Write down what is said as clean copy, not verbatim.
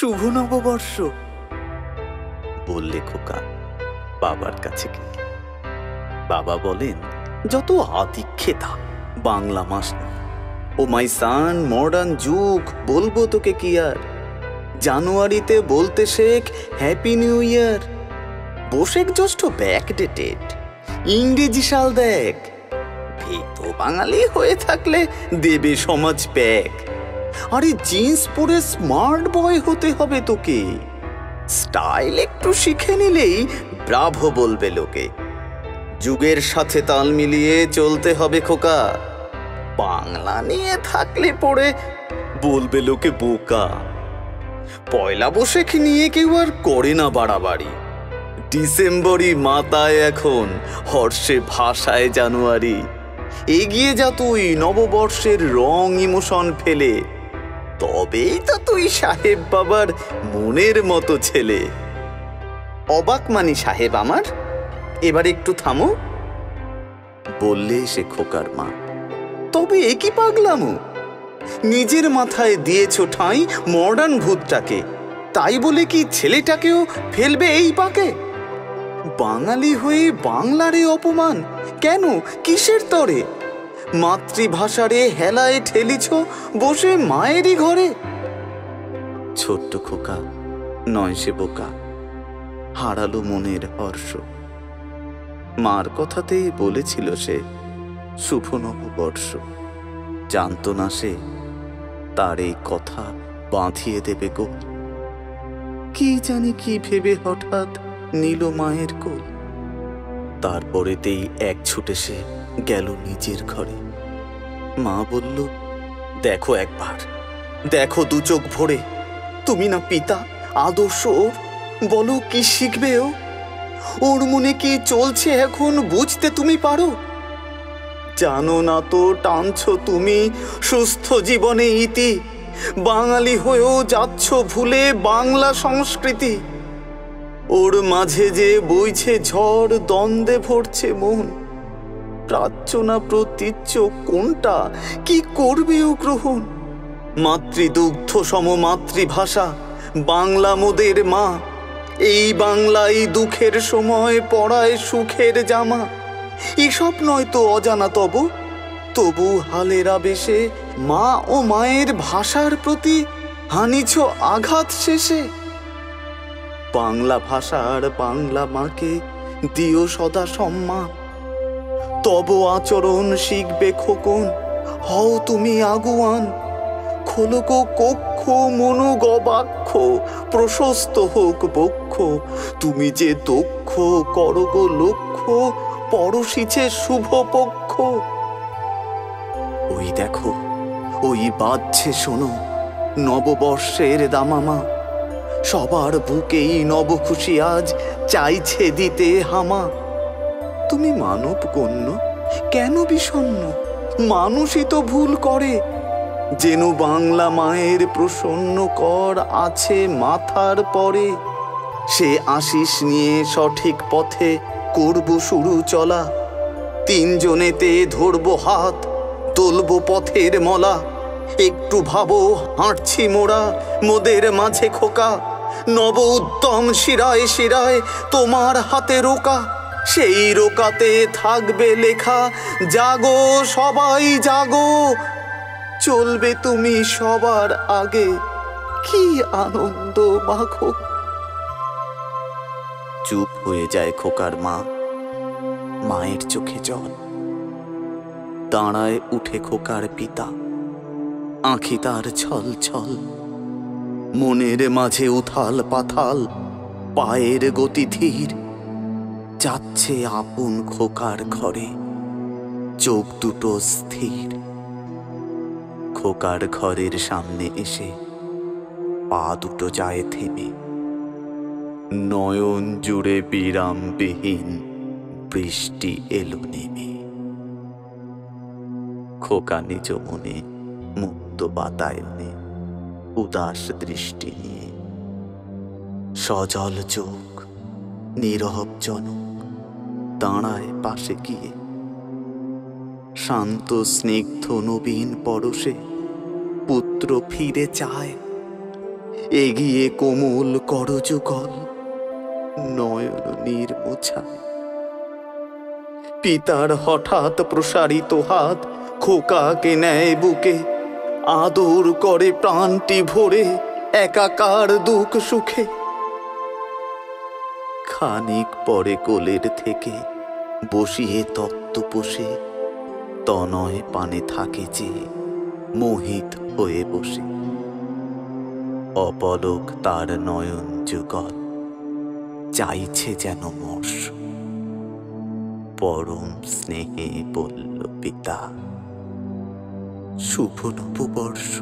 শুভ নববর্ষ বললে খোকা বাবার কাছে গেল। বাবা বলেন, যত আদিক্ষেতা বাংলা মাস ও মাইসান, মডার্ন যুগ, বলবো তোকে কি আর। জানুয়ারিতে বলতে শেখ হ্যাপি নিউ ইয়ার। বসেক জ্যৈষ্ঠ ব্যাকডেটেড, ইংরেজি সাল দেখ। ভীতো বাঙালি হয়ে থাকলে দেবে সমাজ প্যাক। আরে জিন্স পরে স্মার্ট বয় হতে হবে তোকে, স্টাইল একটু শিখে নিলেই ব্রাভো বলবে লোকে। যুগের সাথে তাল মিলিয়ে চলতে হবে খোকা, বাংলা নিয়ে থাকলে পরে বলবে লোকে বোকা। পয়লা বৈশাখ নিয়ে কেউ আর করে না বাড়াবাড়ি, ডিসেম্বরই মাতায় এখন, হর্ষে ভাষায় জানুয়ারি। এগিয়ে যা তুই নববর্ষের রং ইমোশন ফেলে, তবেই তো তুই সাহেব বাবার মনের মতো ছেলে। অবাক মানি সাহেব আমার, এবার একটু থামো বললে সে খোকার মা। তবে এ কি পাগলামো, নিজের মাথায় দিয়েছো ঠাঁই মডার্ন ভূতটাকে, তাই বলে কি ছেলেটাকেও ফেলবে এই পাকে? বাঙালি হয়ে বাংলারে অপমান কেন, কিসের তরে? মাতৃভাষারে হেলায় ঠেলিছ বসে মায়েরই ঘরে। ছোট্ট খোকা নয় সে বোকা, হারালো মনের হর্ষ। মার কথাতেই বলেছিল সে শুভ নববর্ষ। জানত না সে তার এই কথা বাঁধিয়ে দেবে কোল। কি জানি কি ভেবে হঠাৎ নীল মায়ের কোল। তারপরেতেই এক ছুটে সে গেল নিজের ঘরে। মা বলল, দেখো একবার, দেখো দু চোখ ভরে, তুমি না পিতা আদর্শ, বলো কি শিখবে ও? ওর মনে কি চলছে এখন বুঝতে তুমি পারো? জানো না তো টানছ তুমি সুস্থ জীবনে ইতি, বাঙালি হয়েও যাচ্ছ ভুলে বাংলা সংস্কৃতি। ওর মাঝে যে বইছে ঝড়, দ্বন্দ্বে ভরছে মন, প্রাচ্য না প্রতীচ্য কোনটা, কি করবে ও গ্রহণ? মাতৃদুগ্ধ সম মাতৃভাষা বাংলা মোদের মা, এই বাংলাই দুঃখের সময় পড়ায় সুখের জামা। এসব নয় তো অজানা তব, তবু হালের আবেশে মা ও মায়ের ভাষার প্রতি হানিছ আঘাত শেষে। বাংলা ভাষার বাংলা মাকে দিও সদা সম্মান, তব আচরণ শিখবে খোকন, হও তুমি আগুয়ান। খোলক কক্ষ মনুগবাক্ষ, প্রশস্ত হোক বক্ষ, তুমি যে দক্ষ করগ লক্ষ্য, পরশিছে শুভ পক্ষ। ওই দেখো ওই বাজছে শোনো নববর্ষের দামামা, সবার বুকেই নবখুশি আজ চাইছে দিতে হামা। তুমি মানব কন্য কেন বিষণ্ণ, মানুষই তো ভুল করে, যেন বাংলা মায়ের প্রসন্ন কর আছে মাথার পরে। সে আশিস নিয়ে সঠিক পথে করব শুরু চলা, তিনজনেতে ধরব হাত, তুলব পথের মলা। একটু ভাবো হাঁটছি মোরা মোদের মাঝে খোকা, নব উদ্যম শিরায় শিরায় তোমার হাতে রোকা। সেই রোকাতে থাকবে লেখা জাগো সবাই জাগো, চলবে তুমি সবার আগে, কি আনন্দ মাখো। চুপ হয়ে যায় খোকার মা, মায়ের চোখে জল। দাঁড়ায় উঠে খোকার পিতা, আঁখি তার ছল ছল। মনের মাঝে উথাল পাথাল, পায়ের গতি ধীর, যাচ্ছে আপন খোকার ঘরে, চোখ দুটো স্থির। খোকার ঘরের সামনে এসে পা দুটো যায় থেমে, নয়ন জুড়ে বিরামবিহীন বৃষ্টি এলো নেমে। খোকা নিজ মনে মুক্ত বাতায়নে উদাস দৃষ্টি নিয়ে, সজল চোখ নীরব জনক, দাঁড়ায় পাশে গিয়ে। শান্ত স্নিগ্ধ নবীন পরশে পুত্র ফিরে চায়, এগিয়ে কোমল করযুগল নয়ন নির্মোছায়। পিতার হঠাৎ প্রসারিত হাত খোকাকে নেয় বুকে, আদর করে প্রাণটি ভরে একাকার দুঃখ সুখে। খানিক পরে কোলের থেকে বসিয়ে তপ্ত পোষে তনয় পানে থাকে যে মোহিত হয়ে বসে। অপলক তার নয়ন যুগল চাইছে যেন মর্ষ। পরম স্নেহে বলল পিতা, শুভ নববর্ষ।